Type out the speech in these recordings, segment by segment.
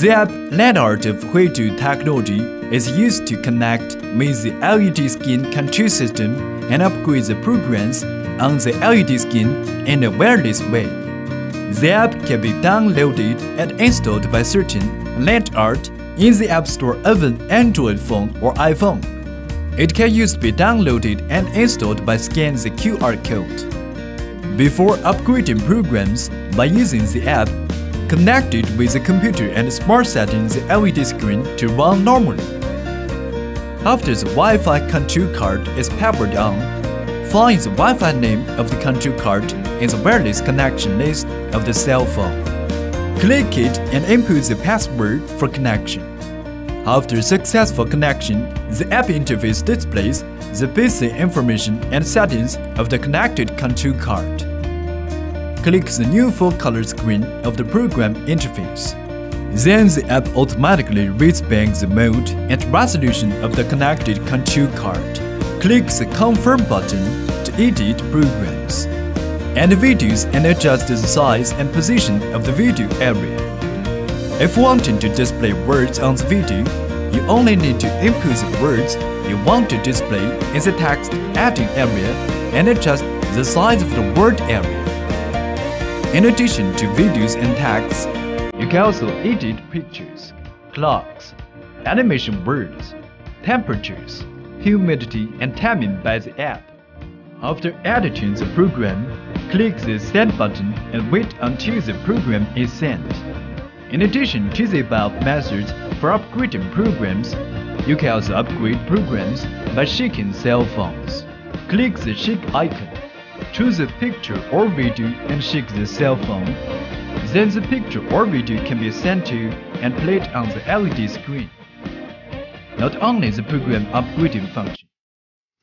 The app Layout of Huidu technology is used to connect with the LED skin control system and upgrade the programs on the LED skin in a wireless way. The app can be downloaded and installed by searching Layout in the App Store of an Android phone or iPhone. It can used to be downloaded and installed by scanning the QR code. Before upgrading programs by using the app, connect it with the computer and smart setting the LED screen to run normally. After the Wi-Fi control card is powered on, find the Wi-Fi name of the control card in the wireless connection list of the cell phone. Click it and input the password for connection. After successful connection, the app interface displays the basic information and settings of the connected control card. Click the new full-color screen of the program interface. Then the app automatically reads back the mode and resolution of the connected control card. Click the Confirm button to edit programs and videos and adjust the size and position of the video area. If wanting to display words on the video, you only need to input the words you want to display in the text editing area and adjust the size of the word area. In addition to videos and texts, you can also edit pictures, clocks, animation words, temperatures, humidity and timing by the app. After editing the program, click the Send button and wait until the program is sent. In addition to the above methods for upgrading programs, you can also upgrade programs by shaking cell phones. Click the Shake icon, choose a picture or video and shake the cell phone. Then the picture or video can be sent to you and played on the LED screen. Not only the program upgrading function,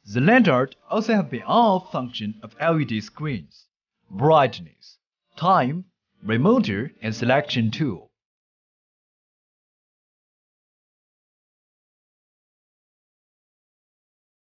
the Layout also has the on-off function of LED screens, brightness, time, remoter, and selection tool.